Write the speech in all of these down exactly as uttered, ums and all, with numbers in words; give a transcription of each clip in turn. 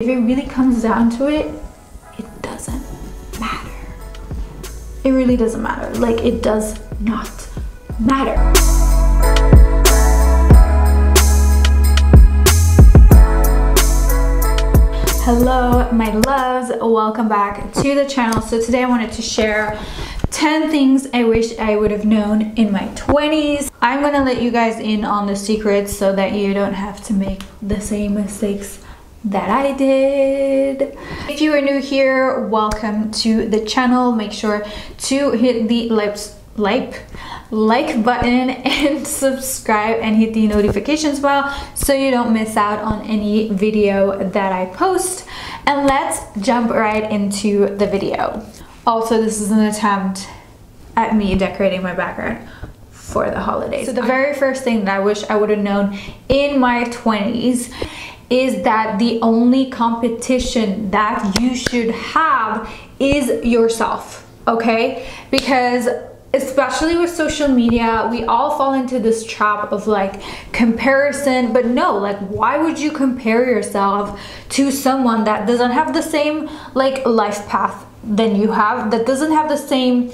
If it really comes down to it, it doesn't matter. It really doesn't matter. Like, it does not matter. Hello, my loves. Welcome back to the channel. So today I wanted to share ten things I wish I would have known in my twenties. I'm gonna let you guys in on the secrets so that you don't have to make the same mistakes that I did. If you are new here, welcome to the channel. Make sure to hit the lips like like button and subscribe and hit the notifications bell so you don't miss out on any video that I post. And let's jump right into the video. Also, this is an attempt at me decorating my background for the holidays. So the very first thing that I wish I would have known in my twenties is that the only competition that you should have is yourself, okay? Because especially with social media, we all fall into this trap of like comparison, but no, like, why would you compare yourself to someone that doesn't have the same like life path than you have, that doesn't have the same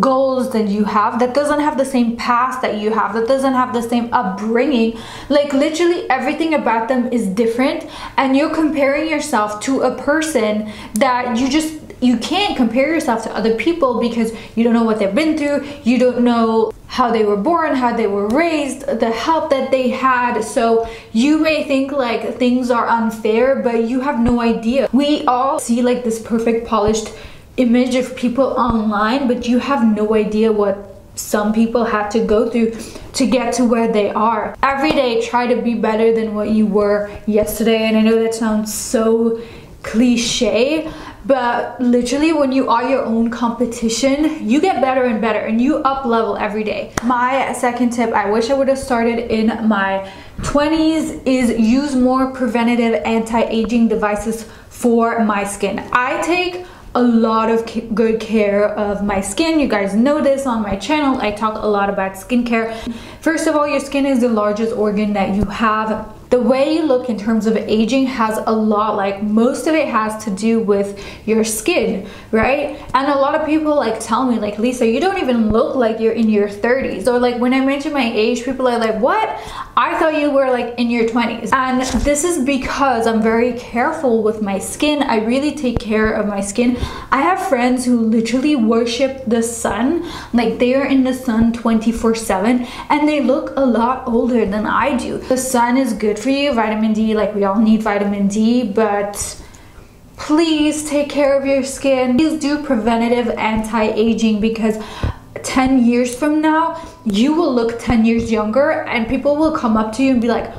goals that you have, that doesn't have the same past that you have, that doesn't have the same upbringing? Like, literally everything about them is different, and you're comparing yourself to a person that you just you can't compare yourself to other people because you don't know what they've been through, you don't know how they were born, how they were raised, the help that they had. So you may think like things are unfair, but you have no idea. We all see like this perfect polished image of people online, but you have no idea what some people had to go through to get to where they are. Every day, try to be better than what you were yesterday. And I know that sounds so cliche, but literally when you are your own competition, you get better and better and you up level every day. My second tip I wish I would have started in my twenties is use more preventative anti-aging devices for my skin. I take a lot of good care of my skin. You guys know this on my channel. I talk a lot about skincare. First of all, your skin is the largest organ that you have. The way you look in terms of aging has a lot, like most of it has to do with your skin, right? And a lot of people like tell me like, Lisa, you don't even look like you're in your thirties. Or like when I mention my age, people are like, what? I thought you were like in your twenties. And this is because I'm very careful with my skin. I really take care of my skin. I have friends who literally worship the sun. Like, they are in the sun twenty-four seven and they look a lot older than I do. The sun is good for you, vitamin D, like we all need vitamin D, but please take care of your skin. Please do preventative anti-aging because ten years from now, you will look ten years younger and people will come up to you and be like,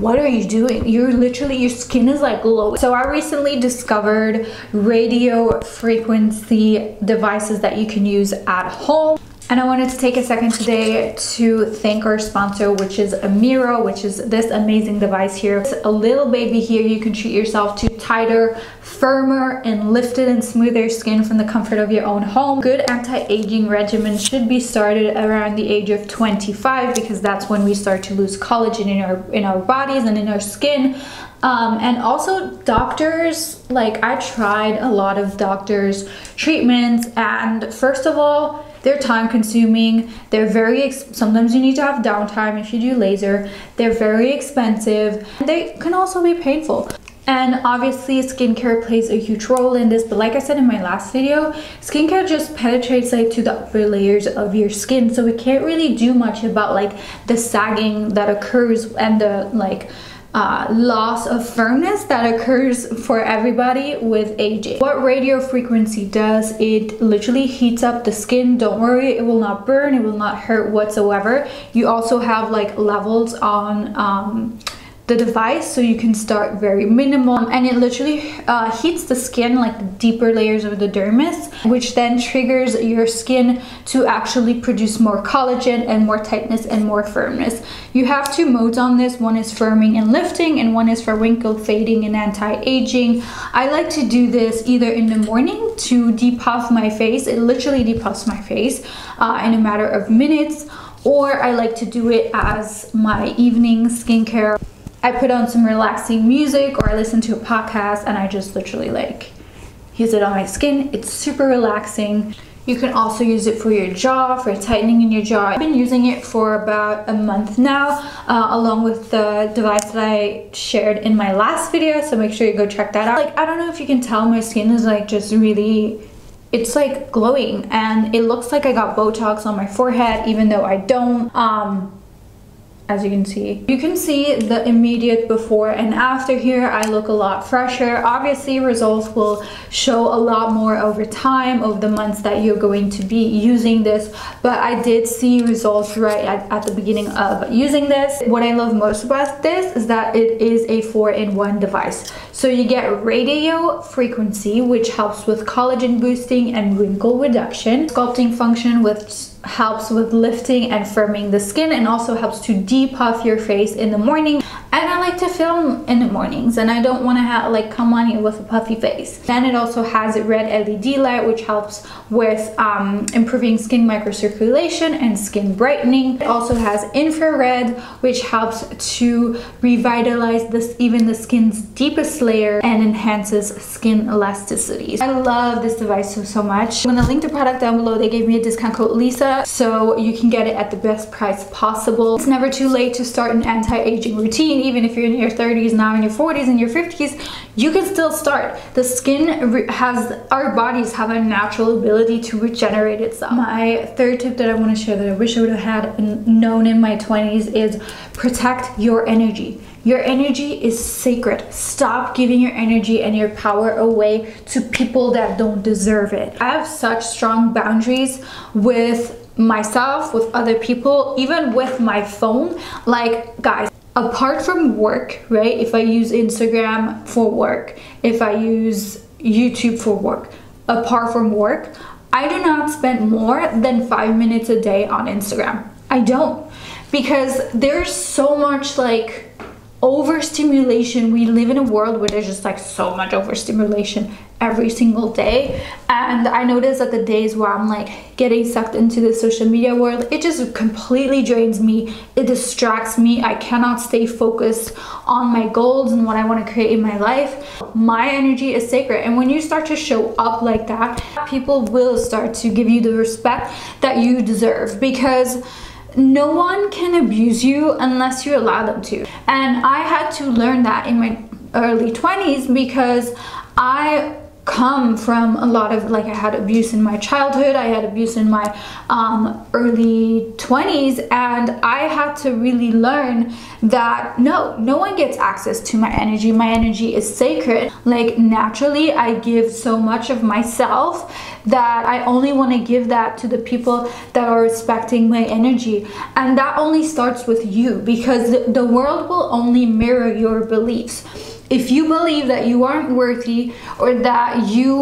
what are you doing? You're literally, your skin is like glowing. So I recently discovered radio frequency devices that you can use at home. And I wanted to take a second today to thank our sponsor, which is Amiro, which is this amazing device here. It's a little baby here. You can treat yourself to tighter, firmer, and lifted and smoother skin from the comfort of your own home. Good anti-aging regimen should be started around the age of twenty-five because that's when we start to lose collagen in our in our bodies and in our skin. Um, and also doctors, like I tried a lot of doctors' treatments, and first of all, they're time consuming, they're very, ex sometimes you need to have downtime if you do laser, they're very expensive, and they can also be painful. And obviously skincare plays a huge role in this, but like I said in my last video, skincare just penetrates like to the upper layers of your skin, so we can't really do much about like the sagging that occurs and the like Uh, loss of firmness that occurs for everybody with aging. What radio frequency does, it literally heats up the skin. Don't worry, it will not burn, it will not hurt whatsoever. You also have like levels on um, the device, so you can start very minimal, and it literally uh, heats the skin, like the deeper layers of the dermis, which then triggers your skin to actually produce more collagen and more tightness and more firmness. You have two modes on this. One is firming and lifting, and one is for wrinkle fading and anti-aging. I like to do this either in the morning to depuff my face, it literally depuffs my face uh, in a matter of minutes, or I like to do it as my evening skincare. I put on some relaxing music or I listen to a podcast and I just literally like use it on my skin. It's super relaxing. You can also use it for your jaw, for tightening in your jaw. I've been using it for about a month now, uh, along with the device that I shared in my last video, so make sure you go check that out. Like, I don't know if you can tell, my skin is like just really, it's like glowing, and it looks like I got Botox on my forehead, even though I don't. Um, As you can see, you can see the immediate before and after here. I look a lot fresher. Obviously, results will show a lot more over time, over the months that you're going to be using this. But I did see results right at, at the beginning of using this. What I love most about this is that it is a four in one device. So you get radio frequency, which helps with collagen boosting and wrinkle reduction, sculpting function, with helps with lifting and firming the skin, and also helps to depuff your face in the morning. And I like to film in the mornings, and I don't want to have like come on here with a puffy face. Then it also has a red L E D light, which helps with um, improving skin microcirculation and skin brightening. It also has infrared, which helps to revitalize this even the skin's deepest layer and enhances skin elasticity. I love this device so so much. I'm gonna link the product down below. They gave me a discount code Lisa, so you can get it at the best price possible. It's never too late to start an anti-aging routine. Even if you're in your thirties now, in your forties, in your fifties, you can still start. The skin has, our bodies have a natural ability to regenerate itself. My third tip that I want to share that I wish I would have had known in my twenties is protect your energy. Your energy is sacred. Stop giving your energy and your power away to people that don't deserve it. I have such strong boundaries with myself, with other people, even with my phone. Like, guys, apart from work, right? If I use Instagram for work, if I use YouTube for work, apart from work, I do not spend more than five minutes a day on Instagram. I don't, because there's so much like, overstimulation. We live in a world where there's just like so much overstimulation every single day, and I notice that the days where I'm like getting sucked into the social media world, it just completely drains me. It distracts me. I cannot stay focused on my goals and what I want to create in my life. My energy is sacred, and when you start to show up like that, people will start to give you the respect that you deserve, because no one can abuse you unless you allow them to. And I had to learn that in my early twenties, because I come from a lot of, like, I had abuse in my childhood, I had abuse in my um, early twenties, and I had to really learn that no, no one gets access to my energy. My energy is sacred. Like, naturally, I give so much of myself that I only want to give that to the people that are respecting my energy. And that only starts with you, because the world will only mirror your beliefs. If you believe that you aren't worthy, or that you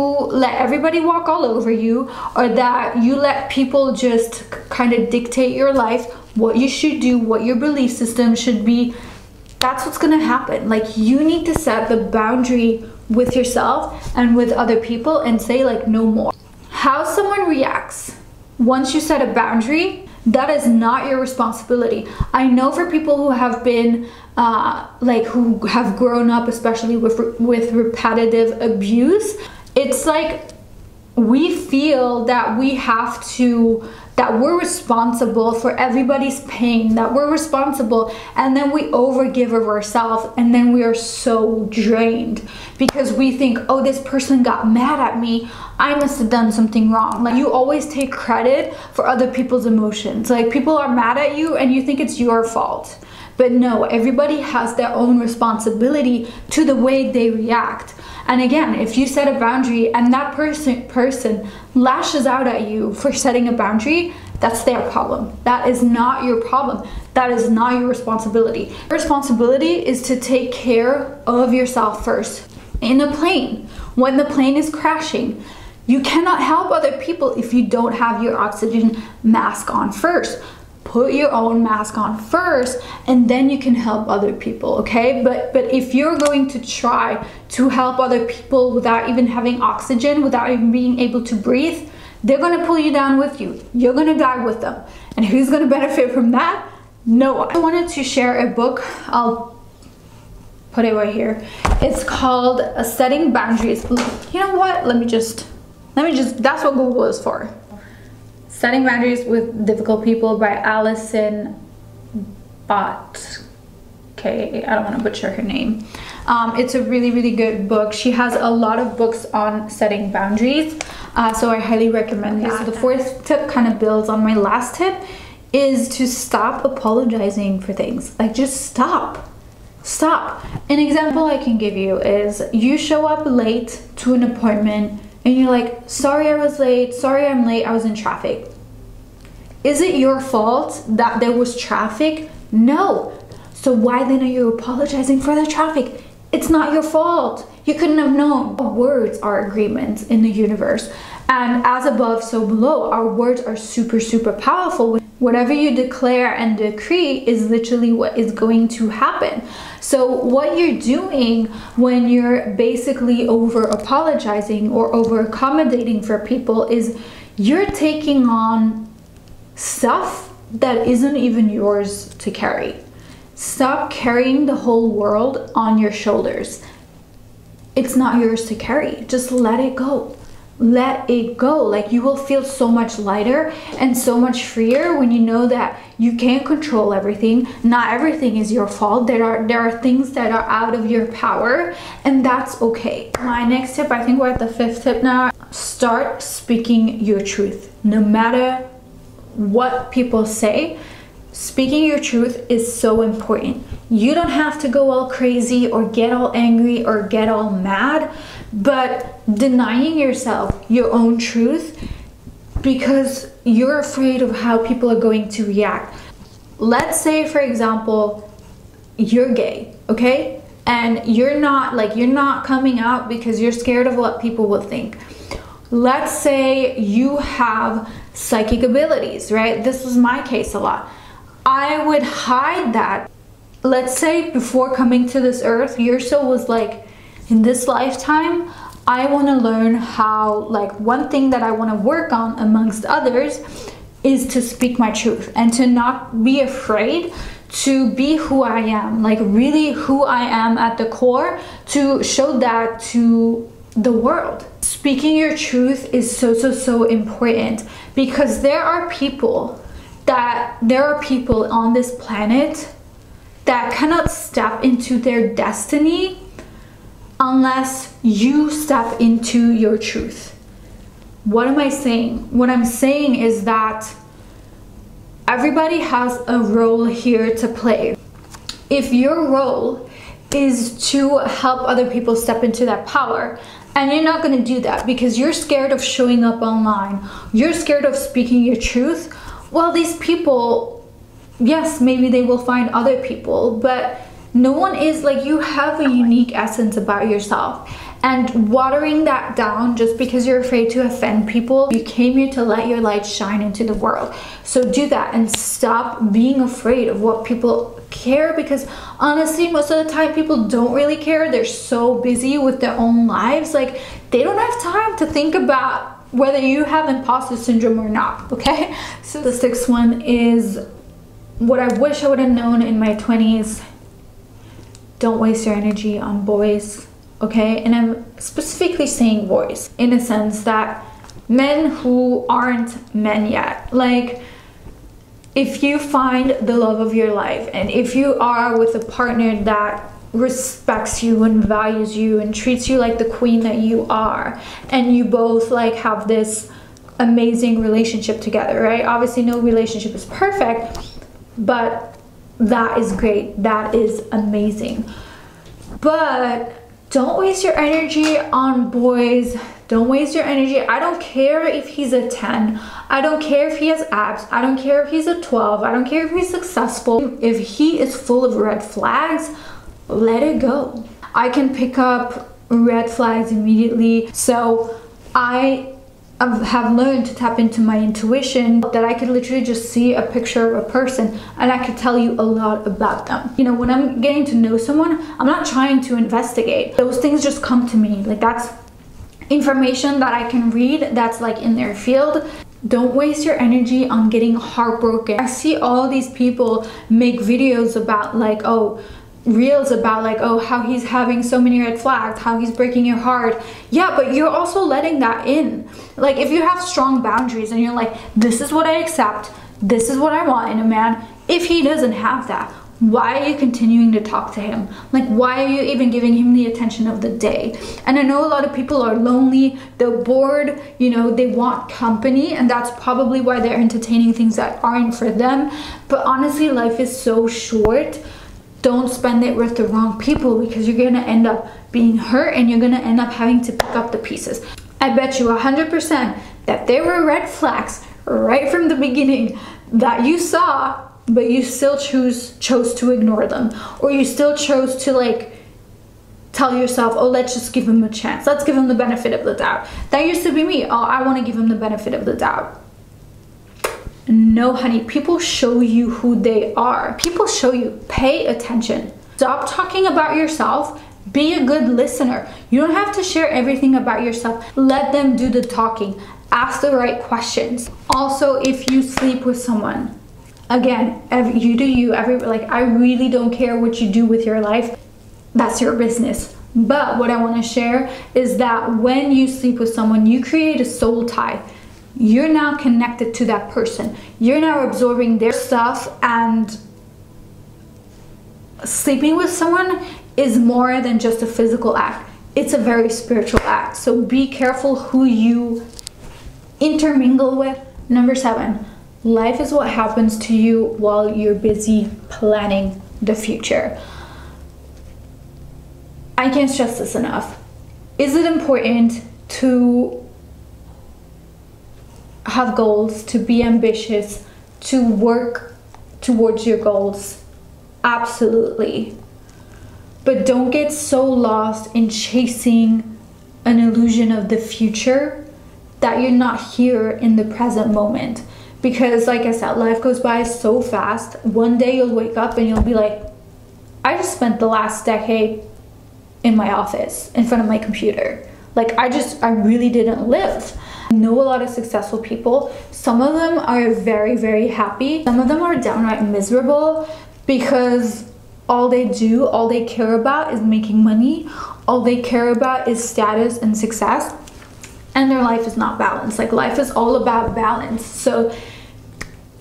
let everybody walk all over you, or that you let people just kind of dictate your life, what you should do, what your belief system should be, that's what's gonna happen. Like, you need to set the boundary with yourself and with other people and say like, no more. How someone reacts once you set a boundary, that is not your responsibility. I know for people who have been uh, like who have grown up, especially with with repetitive abuse, it's like we feel that we have to, that we're responsible for everybody's pain, that we're responsible, and then we overgive of ourselves, and then we are so drained because we think, oh, this person got mad at me, I must have done something wrong. Like, you always take credit for other people's emotions. Like, people are mad at you and you think it's your fault. But no, everybody has their own responsibility to the way they react. And again, if you set a boundary and that person person lashes out at you for setting a boundary, that's their problem. That is not your problem. That is not your responsibility. Your responsibility is to take care of yourself first. In a plane, when the plane is crashing, you cannot help other people if you don't have your oxygen mask on first. Put your own mask on first, and then you can help other people, okay? But but if you're going to try to help other people without even having oxygen, without even being able to breathe, they're gonna pull you down with you. You're gonna die with them. And who's gonna benefit from that? No one. I wanted to share a book. I'll put it right here. It's called a setting boundaries. You know what? Let me just, let me just, that's what Google is for. Setting Boundaries with Difficult People by Allison Bott. Okay, I don't want to butcher her name. Um, it's a really, really good book. She has a lot of books on setting boundaries. Uh, so I highly recommend that. So the fourth tip kind of builds on my last tip, is to stop apologizing for things. Like, just stop. Stop. An example I can give you is you show up late to an appointment and you're like, sorry I was late, sorry I'm late, I was in traffic. Is it your fault that there was traffic? No. So why then are you apologizing for the traffic? It's not your fault. You couldn't have known. Words are agreements in the universe. And as above, so below, our words are super, super powerful. Whatever you declare and decree is literally what is going to happen. So what you're doing when you're basically over apologizing or over accommodating for people is you're taking on stuff that isn't even yours to carry. Stop carrying the whole world on your shoulders. It's not yours to carry. Just let it go. Let it go. Like, you will feel so much lighter and so much freer when you know that you can't control everything. Not everything is your fault. There are there are things that are out of your power, and that's okay. My next tip, I think we're at the fifth tip now. Start speaking your truth. No matter what people say, speaking your truth is so important. You don't have to go all crazy or get all angry or get all mad, but denying yourself your own truth because you're afraid of how people are going to react. Let's say, for example, you're gay, okay? And you're not like you're not coming out because you're scared of what people will think. Let's say you have psychic abilities, right? This was my case a lot. I would hide that. Let's say before coming to this earth, your soul was like, in this lifetime, I want to learn how, like, one thing that I want to work on amongst others is to speak my truth and to not be afraid to be who I am, like really who I am at the core, to show that to the world. Speaking your truth is so, so, so important because there are people that there are people on this planet that cannot step into their destiny unless you step into your truth. What am I saying? What I'm saying is that everybody has a role here to play. If your role is to help other people step into that power, and you're not going to do that because you're scared of showing up online, you're scared of speaking your truth, well, these people, yes, maybe they will find other people, but no one is like, you have a unique essence about yourself, and watering that down just because you're afraid to offend people, you came here to let your light shine into the world. So do that and stop being afraid of what people care, because honestly, most of the time people don't really care. They're so busy with their own lives. Like, they don't have time to think about whether you have imposter syndrome or not, okay? So the sixth one is what I wish I would have known in my twenties. Don't waste your energy on boys, okay? And I'm specifically saying boys in a sense that men who aren't men yet. Like, if you find the love of your life and if you are with a partner that respects you and values you and treats you like the queen that you are, and you both like have this amazing relationship together, right? Obviously no relationship is perfect, but that is great. That is amazing. But don't waste your energy on boys. Don't waste your energy. I don't care if he's a ten. I don't care if he has abs. I don't care if he's a twelve. I don't care if he's successful. If he is full of red flags, let it go. I can pick up red flags immediately. So I have learned to tap into my intuition, that I could literally just see a picture of a person and I could tell you a lot about them. You know, when I'm getting to know someone, I'm not trying to investigate. Those things just come to me. Like, that's information that I can read that's like in their field. Don't waste your energy on getting heartbroken. I see all these people make videos about like, oh, reels about like, oh, how he's having so many red flags, how he's breaking your heart. Yeah, but you're also letting that in. Like, if you have strong boundaries and you're like, this is what I accept, this is what I want in a man. If he doesn't have that, why are you continuing to talk to him? Like, why are you even giving him the attention of the day? And I know a lot of people are lonely, they're bored, you know, they want company, and that's probably why they're entertaining things that aren't for them. But honestly, life is so short. Don't spend it with the wrong people, because you're gonna end up being hurt and you're gonna end up having to pick up the pieces. I bet you one hundred percent that there were red flags right from the beginning that you saw, but you still choose chose to ignore them, or you still chose to like tell yourself, oh, let's just give him a chance, let's give him the benefit of the doubt. That used to be me. Oh, I want to give him the benefit of the doubt. No, honey, people show you who they are. People show you. Pay attention. Stop talking about yourself. Be a good listener. You don't have to share everything about yourself. Let them do the talking. Ask the right questions. Also, if you sleep with someone, again, every, you do you, every, like, I really don't care what you do with your life. That's your business. But what I want to share is that when you sleep with someone, you create a soul tie. You're now connected to that person. You're now absorbing their stuff, and sleeping with someone is more than just a physical act. It's a very spiritual act. So be careful who you intermingle with. Number seven. Life is what happens to you while you're busy planning the future. I can't stress this enough. Is it important to have goals, to be ambitious, to work towards your goals? Absolutely. But don't get so lost in chasing an illusion of the future that you're not here in the present moment. Because like I said, life goes by so fast. One day you'll wake up and you'll be like, I just spent the last decade in my office, in front of my computer. Like, I just, I really didn't live. I know a lot of successful people. Some of them are very, very happy. Some of them are downright miserable because all they do, all they care about is making money. All they care about is status and success. And their life is not balanced. Like, life is all about balance. So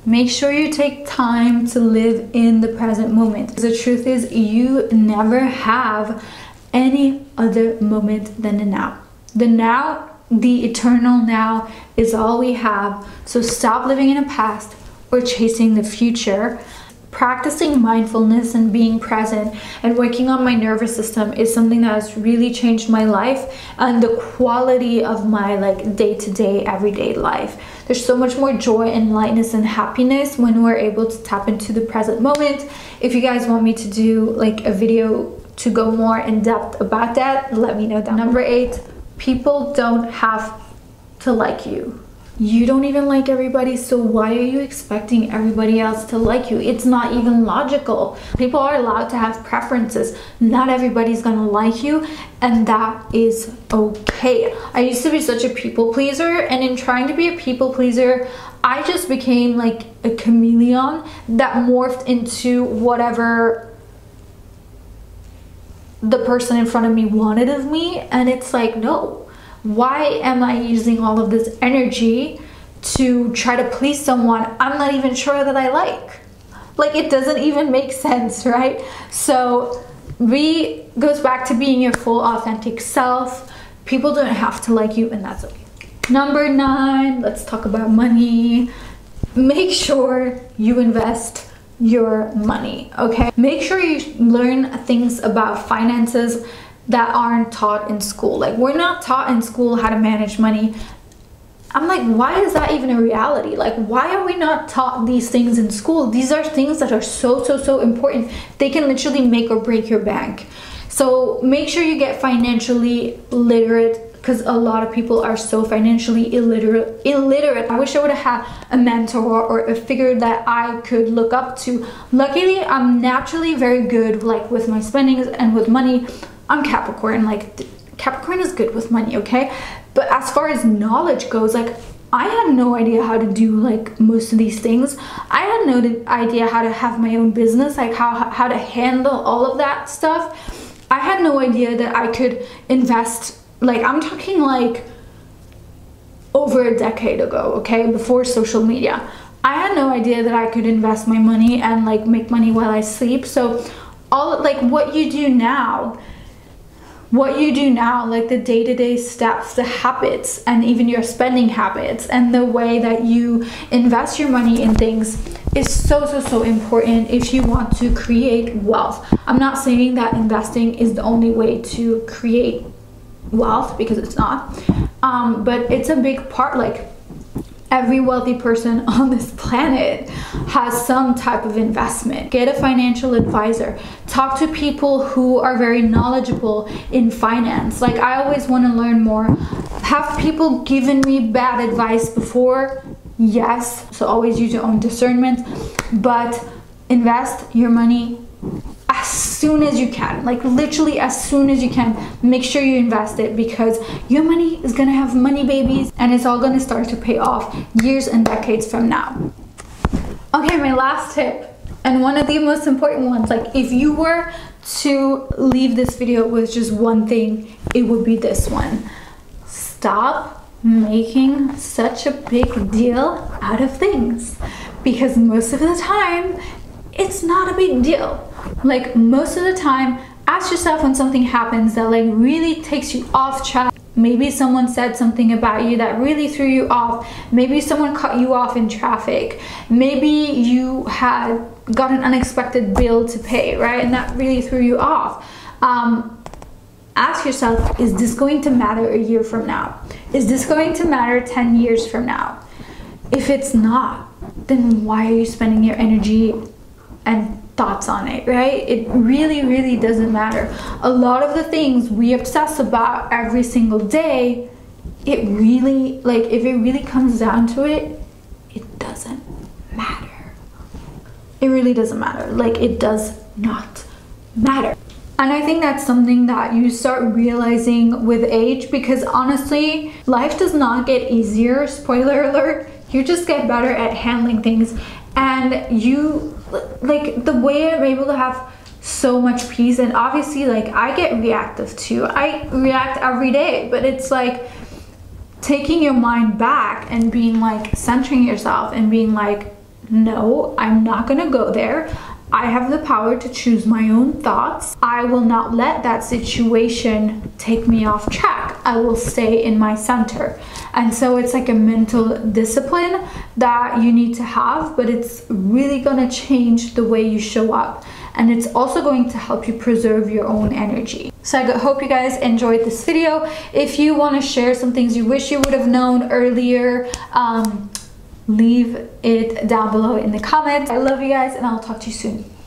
make sure you take time to live in the present moment. The truth is, you never have any other moment than the now. The now, the eternal now, is all we have. So stop living in the past or chasing the future. Practicing mindfulness and being present and working on my nervous system is something that has really changed my life and the quality of my like day-to-day everyday life. There's so much more joy and lightness and happiness when we're able to tap into the present moment. If you guys want me to do like a video to go more in depth about that, let me know down. Number eight, people don't have to like you. You don't even like everybody, so why are you expecting everybody else to like you? It's not even logical. People are allowed to have preferences. Not everybody's gonna like you, and that is okay. I used to be such a people pleaser, and in trying to be a people pleaser, I just became like a chameleon that morphed into whatever the person in front of me wanted of me. And it's like, no. Why am I using all of this energy to try to please someone I'm not even sure that I like? Like, it doesn't even make sense, right? So re goes back to being your full authentic self. People don't have to like you, and that's okay. Number nine, let's talk about money. Make sure you invest your money, okay? Make sure you learn things about finances that aren't taught in school. Like, we're not taught in school how to manage money. I'm like, why is that even a reality? Like, why are we not taught these things in school? These are things that are so, so, so important. They can literally make or break your bank. So make sure you get financially literate, because a lot of people are so financially illiterate. illiterate. I wish I would have had a mentor or a figure that I could look up to. Luckily, I'm naturally very good, like, with my spendings and with money. I'm Capricorn, like, Capricorn is good with money, okay? But as far as knowledge goes, like, I had no idea how to do like most of these things. I had no idea how to have my own business, like how, how to handle all of that stuff. I had no idea that I could invest, like I'm talking like over a decade ago, okay, before social media. I had no idea that I could invest my money and like make money while I sleep. So all like what you do now, what you do now, like the day-to-day steps, the habits, and even your spending habits and the way that you invest your money in things is so, so, so important if you want to create wealth. I'm not saying that investing is the only way to create wealth, because it's not, um, but it's a big part. Like every wealthy person on this planet has some type of investment. Get a financial advisor. Talk to people who are very knowledgeable in finance. Like I always want to learn more. Have people given me bad advice before? Yes. So always use your own discernment, but invest your money as soon as you can, like literally as soon as you can. Make sure you invest it, because your money is gonna have money babies and it's all gonna start to pay off years and decades from now. Okay, my last tip, and one of the most important ones, like if you were to leave this video with just one thing, it would be this one. Stop making such a big deal out of things, because most of the time it's not a big deal. Like most of the time, ask yourself when something happens that like really takes you off track. Maybe someone said something about you that really threw you off. Maybe someone cut you off in traffic. Maybe you had got an unexpected bill to pay, right? And that really threw you off. Um, ask yourself, is this going to matter a year from now? Is this going to matter ten years from now? If it's not, then why are you spending your energy and thoughts on it, right? It really, really doesn't matter. A lot of the things we obsess about every single day, it really, like if it really comes down to it, it doesn't matter. It really doesn't matter. Like it does not matter. And I think that's something that you start realizing with age, because honestly, life does not get easier. Spoiler alert, you just get better at handling things, and you like the way I'm able to have so much peace. And obviously like I get reactive too, I react every day, but it's like taking your mind back and being like centering yourself and being like, no, I'm not gonna go there. I have the power to choose my own thoughts. I will not let that situation take me off track. I will stay in my center. And so it's like a mental discipline that you need to have, but it's really gonna change the way you show up. And it's also going to help you preserve your own energy. So I hope you guys enjoyed this video. If you wanna share some things you wish you would have known earlier, um, leave it down below in the comments. I love you guys, and I'll talk to you soon.